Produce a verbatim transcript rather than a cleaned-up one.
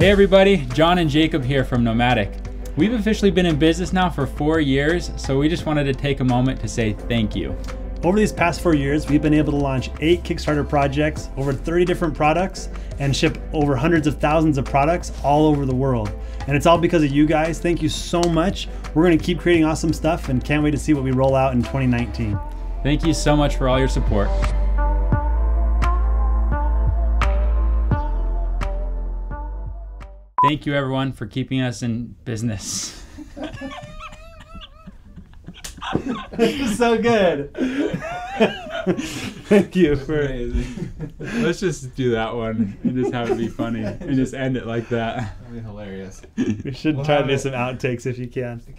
Hey everybody, John and Jacob here from Nomadic. We've officially been in business now for four years, so we just wanted to take a moment to say thank you. Over these past four years, we've been able to launch eight Kickstarter projects, over thirty different products, and ship over hundreds of thousands of products all over the world. And it's all because of you guys. Thank you so much. We're gonna keep creating awesome stuff and can't wait to see what we roll out in twenty nineteen. Thank you so much for all your support. Thank you everyone for keeping us in business. This is so good. Thank you. That's for amazing. Let's just do that one and just have it be funny and just end it like that. That'd be hilarious. We should we'll try to do some outtakes if you can.